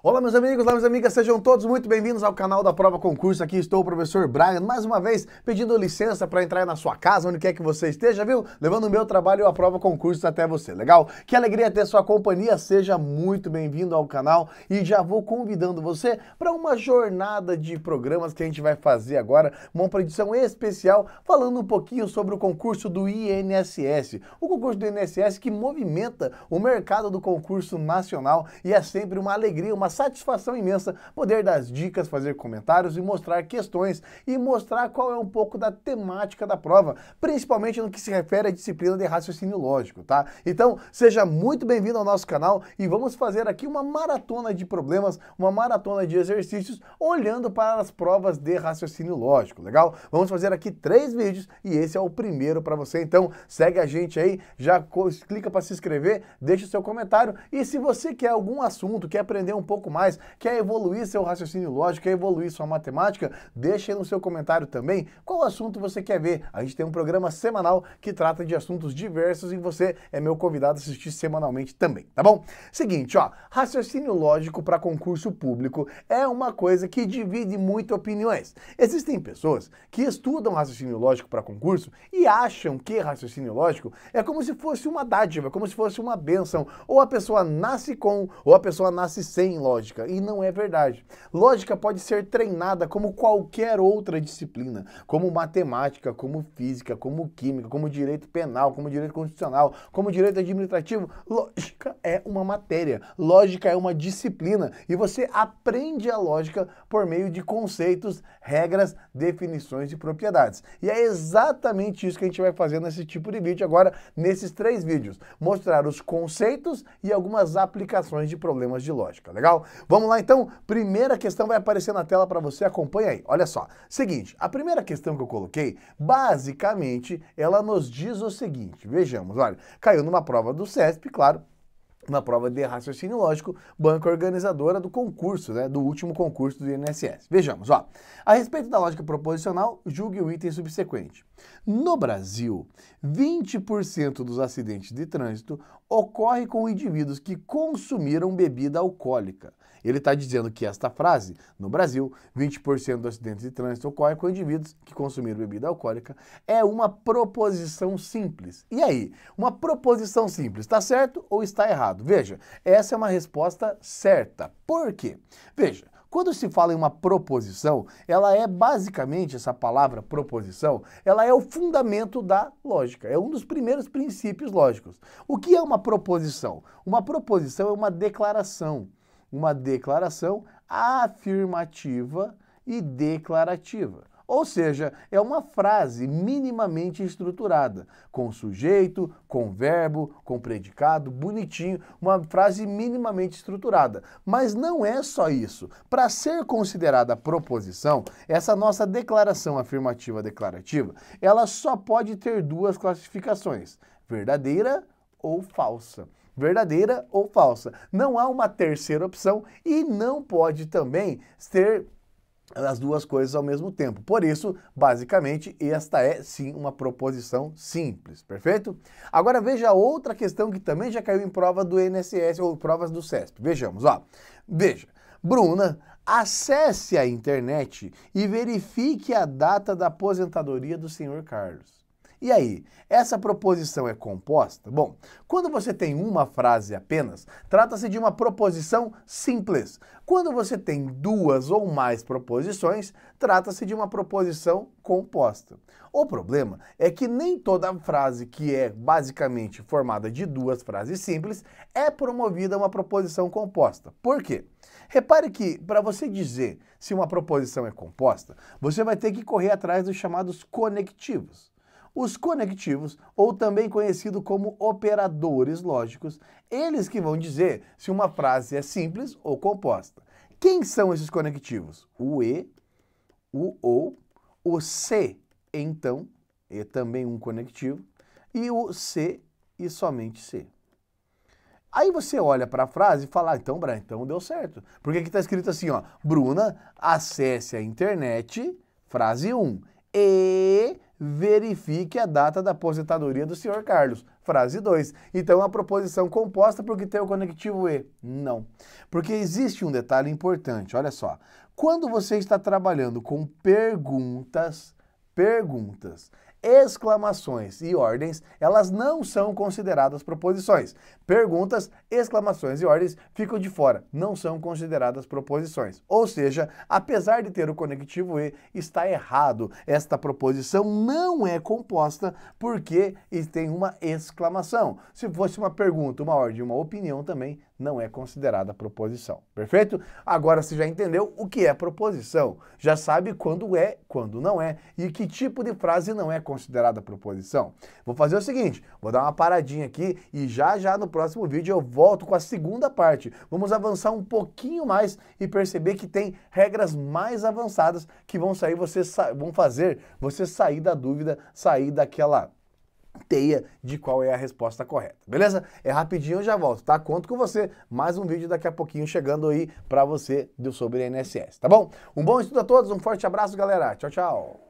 Olá meus amigos, olá minhas amigas, sejam todos muito bem-vindos ao canal da Prova Concurso. Aqui estou o professor Brian, mais uma vez pedindo licença para entrar na sua casa, onde quer que você esteja, viu? Levando o meu trabalho e a Prova Concurso até você, legal? Que alegria ter sua companhia, seja muito bem-vindo ao canal e já vou convidando você para uma jornada de programas que a gente vai fazer agora, uma produção especial falando um pouquinho sobre o concurso do INSS. O concurso do INSS que movimenta o mercado do concurso nacional e é sempre uma alegria, uma satisfação imensa poder dar dicas, fazer comentários e mostrar questões e mostrar qual é um pouco da temática da prova, principalmente no que se refere à disciplina de raciocínio lógico, tá? Então, seja muito bem-vindo ao nosso canal e vamos fazer aqui uma maratona de problemas, uma maratona de exercícios, olhando para as provas de raciocínio lógico, legal? Vamos fazer aqui 3 vídeos e esse é o primeiro para você, então segue a gente aí, já clica para se inscrever, deixa o seu comentário e se você quer algum assunto, quer aprender um pouco mais, quer evoluir seu raciocínio lógico, quer evoluir sua matemática, deixa aí no seu comentário também qual assunto você quer ver. A gente tem um programa semanal que trata de assuntos diversos e você é meu convidado a assistir semanalmente também, tá bom? Seguinte, ó, raciocínio lógico para concurso público é uma coisa que divide muito opiniões. Existem pessoas que estudam raciocínio lógico para concurso e acham que raciocínio lógico é como se fosse uma dádiva, como se fosse uma bênção, ou a pessoa nasce com, ou a pessoa nasce sem lógica, e não é verdade. Lógica pode ser treinada como qualquer outra disciplina, como matemática, como física, como química, como direito penal, como direito constitucional, como direito administrativo. Lógica é uma matéria, lógica é uma disciplina e você aprende a lógica por meio de conceitos, regras, definições e propriedades. E é exatamente isso que a gente vai fazer nesse tipo de vídeo agora, nesses 3 vídeos, mostrar os conceitos e algumas aplicações de problemas de lógica, legal? Vamos lá então, primeira questão vai aparecer na tela para você, acompanha aí, olha só. Seguinte, a primeira questão que eu coloquei, basicamente, ela nos diz o seguinte, vejamos, olha, caiu numa prova do CESPE, claro, uma prova de raciocínio lógico, banca organizadora do concurso, né, do último concurso do INSS. Vejamos, ó, a respeito da lógica proposicional, julgue o item subsequente. No Brasil, 20% dos acidentes de trânsito ocorre com indivíduos que consumiram bebida alcoólica. Ele está dizendo que esta frase, no Brasil, 20% dos acidentes de trânsito ocorrem com indivíduos que consumiram bebida alcoólica, é uma proposição simples. E aí, uma proposição simples, está certo ou está errado? Veja, essa é uma resposta certa. Por quê? Veja, quando se fala em uma proposição, ela é basicamente, essa palavra proposição, ela é o fundamento da lógica, é um dos primeiros princípios lógicos. O que é uma proposição? Uma proposição é uma declaração. Uma declaração afirmativa e declarativa. Ou seja, é uma frase minimamente estruturada, com sujeito, com verbo, com predicado, bonitinho, uma frase minimamente estruturada. Mas não é só isso. Para ser considerada proposição, essa nossa declaração afirmativa declarativa, ela só pode ter 2 classificações, verdadeira ou falsa. Verdadeira ou falsa. Não há uma terceira opção e não pode também ser as 2 coisas ao mesmo tempo. Por isso, basicamente, esta é sim uma proposição simples, perfeito? Agora veja outra questão que também já caiu em prova do INSS ou provas do CESPE. Vejamos, ó. Veja. Bruna, acesse a internet e verifique a data da aposentadoria do senhor Carlos. E aí, essa proposição é composta? Bom, quando você tem uma frase apenas, trata-se de uma proposição simples. Quando você tem 2 ou mais proposições, trata-se de uma proposição composta. O problema é que nem toda frase que é basicamente formada de 2 frases simples é promovida uma proposição composta. Por quê? Repare que, para você dizer se uma proposição é composta, você vai ter que correr atrás dos chamados conectivos. Os conectivos, ou também conhecido como operadores lógicos, eles que vão dizer se uma frase é simples ou composta. Quem são esses conectivos? O E, o OU, o C, então, é também um conectivo, e o C e somente C. Aí você olha para a frase e fala, ah, então, Brian, então deu certo. Porque aqui está escrito assim, ó, Bruna, acesse a internet, frase 1, e verifique a data da aposentadoria do senhor Carlos. Frase 2. Então, a proposição composta porque tem o conectivo E? Não. Porque existe um detalhe importante, olha só. Quando você está trabalhando com perguntas, exclamações e ordens, elas não são consideradas proposições. Perguntas, exclamações e ordens ficam de fora, não são consideradas proposições. Ou seja, apesar de ter o conectivo E, está errado. Esta proposição não é composta porque tem uma exclamação. Se fosse uma pergunta, uma ordem, uma opinião também não é considerada proposição. Perfeito? Agora você já entendeu o que é proposição. Já sabe quando é, quando não é e que tipo de frase não é considerada proposição. Vou fazer o seguinte, vou dar uma paradinha aqui e já no próximo vídeo eu volto com a segunda parte. Vamos avançar um pouquinho mais e perceber que tem regras mais avançadas que vão fazer você sair da dúvida, sair daquela teia de qual é a resposta correta, beleza? É rapidinho, eu já volto, tá? Conto com você, mais um vídeo daqui a pouquinho chegando aí pra você sobre a INSS, tá bom? Um bom estudo a todos, um forte abraço, galera. Tchau, tchau.